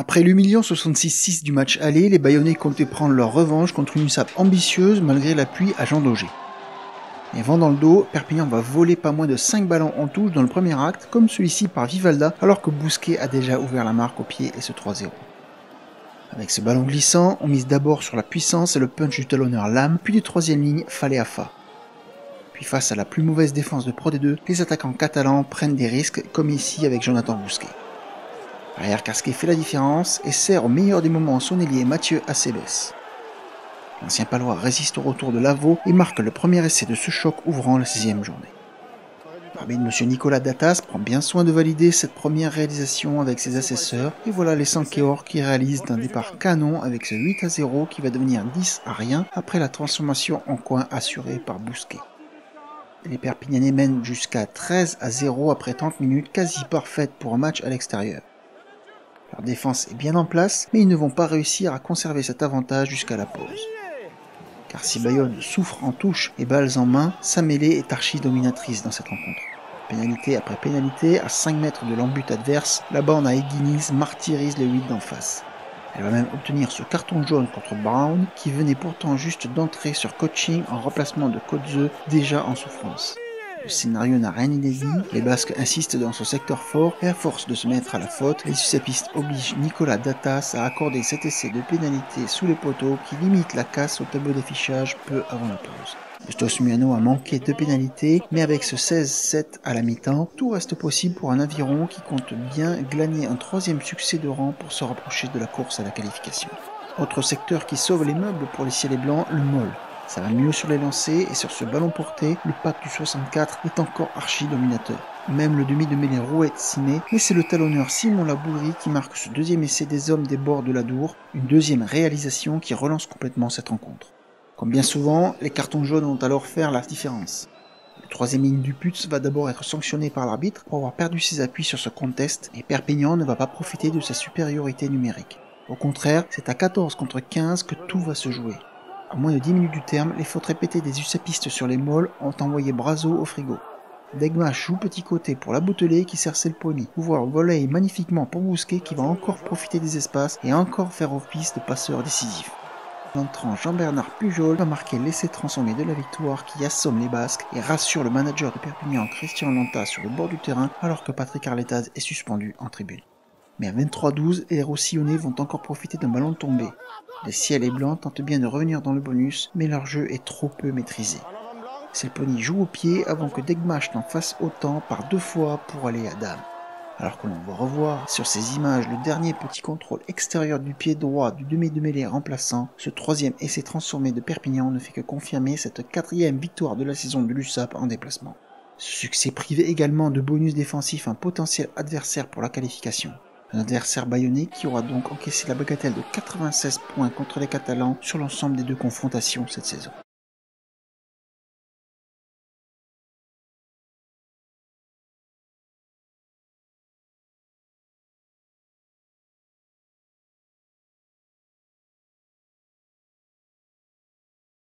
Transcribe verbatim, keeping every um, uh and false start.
Après l'humiliant soixante-six six du match aller, les Bayonnais comptaient prendre leur revanche contre une U S A P ambitieuse malgré l'appui à Jean Daugé. Les vents dans le dos, Perpignan va voler pas moins de cinq ballons en touche dans le premier acte, comme celui-ci par Vivalda, alors que Bousquet a déjà ouvert la marque au pied et ce trois zéro. Avec ce ballon glissant, on mise d'abord sur la puissance et le punch du talonneur Lame, puis du troisième ligne Falea Fa. Puis face à la plus mauvaise défense de Pro D deux, les attaquants catalans prennent des risques, comme ici avec Jonathan Bousquet. Arrière Casquet fait la différence et sert au meilleur des moments son ailier Mathieu Acebes. L'ancien palois résiste au retour de Lavaux et marque le premier essai de ce choc ouvrant la sixième journée. L'arbitre monsieur Nicolas Datas prend bien soin de valider cette première réalisation avec ses assesseurs et voilà les Sanquehors qui réalisent un départ canon avec ce huit à zéro qui va devenir dix à rien après la transformation en coin assurée par Bousquet. Les Perpignanais mènent jusqu'à treize à zéro après trente minutes quasi parfaites pour un match à l'extérieur. Leur défense est bien en place mais ils ne vont pas réussir à conserver cet avantage jusqu'à la pause. Car si Bayonne souffre en touche et balles en main, sa mêlée est archi-dominatrice dans cette rencontre. Pénalité après pénalité, à cinq mètres de l'embut adverse, la bande à Hedginis martyrise le huit d'en face. Elle va même obtenir ce carton jaune contre Brown, qui venait pourtant juste d'entrer sur coaching en remplacement de Kotze, déjà en souffrance. Le scénario n'a rien inédit, les Basques insistent dans ce secteur fort et à force de se mettre à la faute, les USAPistes obligent Nicolas Datas à accorder cet essai de pénalité sous les poteaux qui limite la casse au tableau d'affichage peu avant la pause. Le Stos Miano a manqué deux pénalités, mais avec ce seize sept à la mi-temps, tout reste possible pour un aviron qui compte bien glaner un troisième succès de rang pour se rapprocher de la course à la qualification. Autre secteur qui sauve les meubles pour les ciels et blancs, le Moll. Ça va mieux sur les lancers et sur ce ballon porté, le pack du soixante-quatre est encore archi-dominateur. Même le demi de mêlée Rouet s'y met, mais c'est le talonneur Simon Labouyrie qui marque ce deuxième essai des hommes des bords de la Dour, une deuxième réalisation qui relance complètement cette rencontre. Comme bien souvent, les cartons jaunes vont alors faire la différence. Le troisième ligne du P U T S va d'abord être sanctionné par l'arbitre pour avoir perdu ses appuis sur ce contest et Perpignan ne va pas profiter de sa supériorité numérique. Au contraire, c'est à quatorze contre quinze que tout va se jouer. À moins de dix minutes du terme, les fautes répétées des USAPistes sur les molles ont envoyé Brazo au frigo. Deghmache joue petit côté pour la bouteler qui sert Selponi. Ouvre volet magnifiquement pour Bousquet qui va encore profiter des espaces et encore faire office de passeur décisif. L'entrant Jean-Bernard Pujol va marquer l'essai transformé de la victoire qui assomme les Basques et rassure le manager de Perpignan Christian Lanta sur le bord du terrain alors que Patrick Arletaz est suspendu en tribune. Mais à vingt-trois douze, les Roussillonnais vont encore profiter d'un ballon tombé. Les ciels et blancs tentent bien de revenir dans le bonus, mais leur jeu est trop peu maîtrisé. Selponi joue au pied avant que Deghmache n'en fasse autant par deux fois pour aller à dame. Alors que l'on va revoir sur ces images le dernier petit contrôle extérieur du pied droit du demi de mêlée remplaçant, ce troisième essai transformé de Perpignan ne fait que confirmer cette quatrième victoire de la saison de l'U S A P en déplacement. Ce succès privé également de bonus défensif un potentiel adversaire pour la qualification. Un adversaire bayonnais qui aura donc encaissé la bagatelle de quatre-vingt-seize points contre les Catalans sur l'ensemble des deux confrontations cette saison.